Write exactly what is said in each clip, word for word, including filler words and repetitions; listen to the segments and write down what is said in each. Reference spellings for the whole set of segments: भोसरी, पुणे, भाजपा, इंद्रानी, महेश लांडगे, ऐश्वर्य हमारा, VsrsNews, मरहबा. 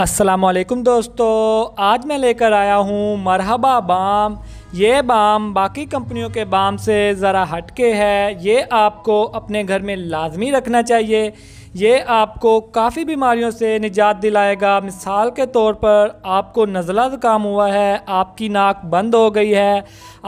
अस्सलामुअलैकुम दोस्तों, आज मैं लेकर आया हूँ मरहबा बाम। ये बाम बाकी कंपनियों के बाम से ज़रा हटके है। ये आपको अपने घर में लाजमी रखना चाहिए। ये आपको काफ़ी बीमारियों से निजात दिलाएगा। मिसाल के तौर पर आपको नज़ला ज़ुकाम हुआ है, आपकी नाक बंद हो गई है,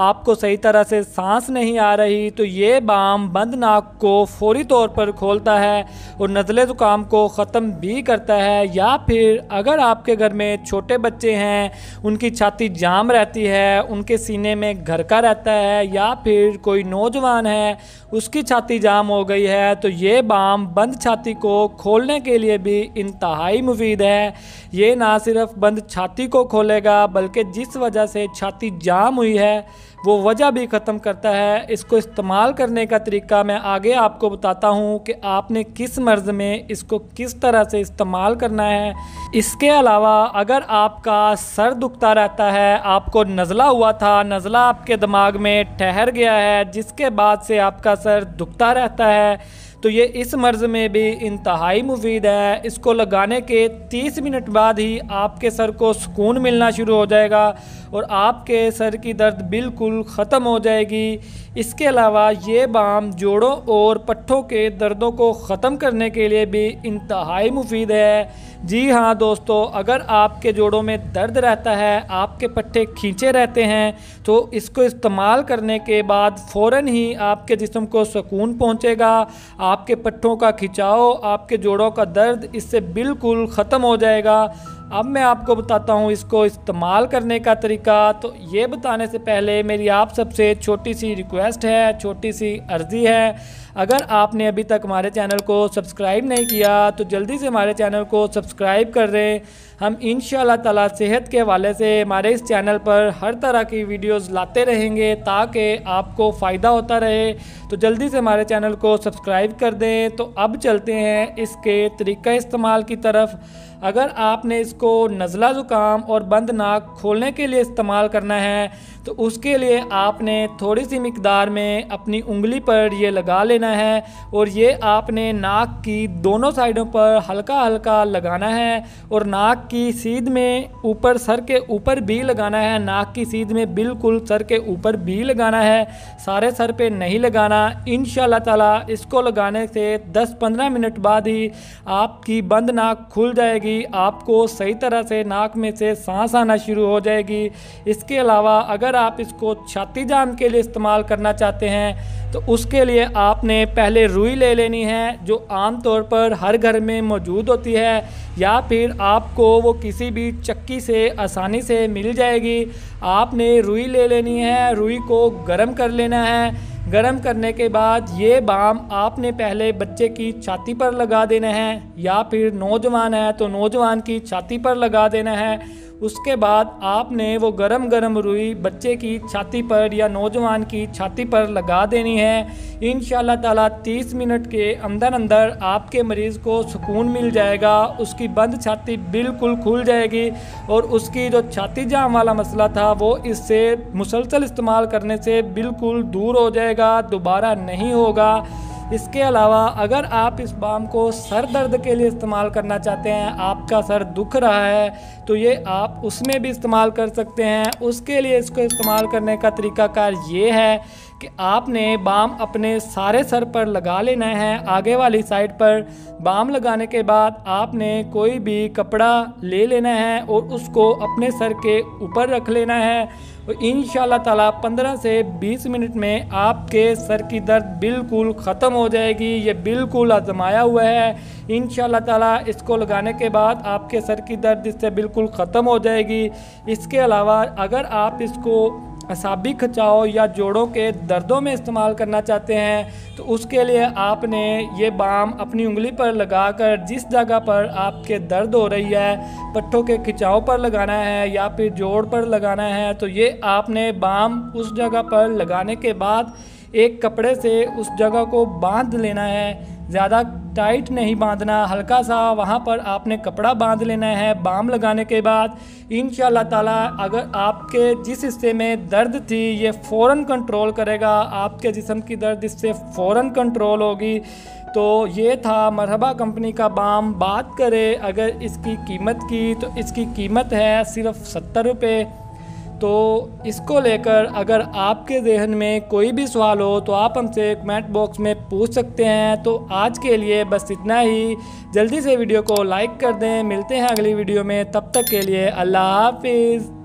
आपको सही तरह से सांस नहीं आ रही, तो ये बाम बंद नाक को फौरी तौर पर खोलता है और नज़ले ज़ुकाम को ख़त्म भी करता है। या फिर अगर आपके घर में छोटे बच्चे हैं, उनकी छाती जाम रहती है, उनके सीने में घरका रहता है, या फिर कोई नौजवान है उसकी छाती जाम हो गई है, तो ये बाम बंद छाती को खोलने के लिए भी इंतहाई मुफीद है। ये ना सिर्फ बंद छाती को खोलेगा बल्कि जिस वजह से छाती जाम हुई है वो वजह भी ख़त्म करता है। इसको इस्तेमाल करने का तरीका मैं आगे आपको बताता हूँ कि आपने किस मर्ज़ में इसको किस तरह से इस्तेमाल करना है। इसके अलावा अगर आपका सर दुखता रहता है, आपको नज़ला हुआ था, नज़ला आपके दिमाग में ठहर गया है जिसके बाद से आपका सर दुखता रहता है, तो ये इस मर्ज़ में भी इंतहाई मुफीद है। इसको लगाने के तीस मिनट बाद ही आपके सर को सुकून मिलना शुरू हो जाएगा और आपके सर की दर्द बिल्कुल ख़त्म हो जाएगी। इसके अलावा ये बाम जोड़ों और पट्ठों के दर्दों को ख़त्म करने के लिए भी इंतहाई मुफीद है। जी हाँ दोस्तों, अगर आपके जोड़ों में दर्द रहता है, आपके पट्टे खींचे रहते हैं, तो इसको इस्तेमाल करने के बाद फ़ौरन ही आपके जिस्म को सुकून पहुँचेगा। आपके पट्टों का खिंचाव, आपके जोड़ों का दर्द इससे बिल्कुल ख़त्म हो जाएगा। अब मैं आपको बताता हूँ इसको इस्तेमाल करने का तरीका। तो ये बताने से पहले मेरी आप सबसे छोटी सी रिक्वेस्ट है, छोटी सी अर्ज़ी है, अगर आपने अभी तक हमारे चैनल को सब्सक्राइब नहीं किया तो जल्दी से हमारे चैनल को सब्सक्राइब कर दें। हम इंशाअल्लाह ताला सेहत के हवाले से हमारे इस चैनल पर हर तरह की वीडियोस लाते रहेंगे ताकि आपको फ़ायदा होता रहे। तो जल्दी से हमारे चैनल को सब्सक्राइब कर दें। तो अब चलते हैं इसके तरीका इस्तेमाल की तरफ। अगर आपने इसको नज़ला ज़ुकाम और बंद नाक खोलने के लिए इस्तेमाल करना है तो उसके लिए आपने थोड़ी सी मिकदार में अपनी उंगली पर ये लगा लेना है और ये आपने नाक की दोनों साइडों पर हल्का हल्का लगाना है और नाक की सीध में ऊपर, सर के ऊपर भी लगाना है, नाक की सीध में बिल्कुल सर के ऊपर भी लगाना है, सारे सर पे नहीं लगाना। इंशाल्लाह ताला इसको लगाने से दस पंद्रह मिनट बाद ही आपकी बंद नाक खुल जाएगी, आपको सही तरह से नाक में से सांस आना शुरू हो जाएगी। इसके अलावा अगर आप इसको छाती जाम के लिए इस्तेमाल करना चाहते हैं तो उसके लिए आपने पहले रुई ले लेनी है जो आम तौर पर हर घर में मौजूद होती है, या फिर आपको वो किसी भी चक्की से आसानी से मिल जाएगी। आपने रुई ले लेनी है, रुई को गर्म कर लेना है। गर्म करने के बाद ये बाम आपने पहले बच्चे की छाती पर लगा देना है, या फिर नौजवान है तो नौजवान की छाती पर लगा देना है। उसके बाद आपने वो गरम गरम रुई बच्चे की छाती पर या नौजवान की छाती पर लगा देनी है। इंशाल्लाह ताला तीस मिनट के अंदर अंदर आपके मरीज़ को सुकून मिल जाएगा, उसकी बंद छाती बिल्कुल खुल जाएगी और उसकी जो छाती जाम वाला मसला था वो इससे मुसलसल इस्तेमाल करने से बिल्कुल दूर हो जाएगा, दोबारा नहीं होगा। इसके अलावा अगर आप इस बाम को सर दर्द के लिए इस्तेमाल करना चाहते हैं, आपका सर दुख रहा है, तो ये आप उसमें भी इस्तेमाल कर सकते हैं। उसके लिए इसको इस्तेमाल करने का तरीकाकार ये है कि आपने बाम अपने सारे सर पर लगा लेना है, आगे वाली साइड पर। बाम लगाने के बाद आपने कोई भी कपड़ा ले लेना है और उसको अपने सर के ऊपर रख लेना है और इंशाल्लाह ताला पंद्रह से बीस मिनट में आपके सर की दर्द बिल्कुल ख़त्म हो जाएगी। ये बिल्कुल आजमाया हुआ है। इंशाल्लाह ताला इसको लगाने के बाद आपके सर की दर्द इससे बिल्कुल ख़त्म हो जाएगी। इसके अलावा अगर आप इसको असाबी खिंचाव या जोड़ों के दर्दों में इस्तेमाल करना चाहते हैं तो उसके लिए आपने ये बाम अपनी उंगली पर लगाकर जिस जगह पर आपके दर्द हो रही है, पट्ठों के खिंचाव पर लगाना है या फिर जोड़ पर लगाना है, तो ये आपने बाम उस जगह पर लगाने के बाद एक कपड़े से उस जगह को बांध लेना है। ज़्यादा टाइट नहीं बांधना, हल्का सा वहाँ पर आपने कपड़ा बांध लेना है बाम लगाने के बाद। इंशाल्लाह ताला अगर आपके जिस हिस्से में दर्द थी ये फ़ौरन कंट्रोल करेगा, आपके जिस्म की दर्द इससे फ़ौरन कंट्रोल होगी। तो ये था मरहबा कंपनी का बाम। बात करें अगर इसकी कीमत की तो इसकी कीमत है सिर्फ सत्तर रुपये। तो इसको लेकर अगर आपके जहन में कोई भी सवाल हो तो आप हमसे कमेंट बॉक्स में पूछ सकते हैं। तो आज के लिए बस इतना ही, जल्दी से वीडियो को लाइक कर दें। मिलते हैं अगली वीडियो में, तब तक के लिए अल्लाह हाफिज़।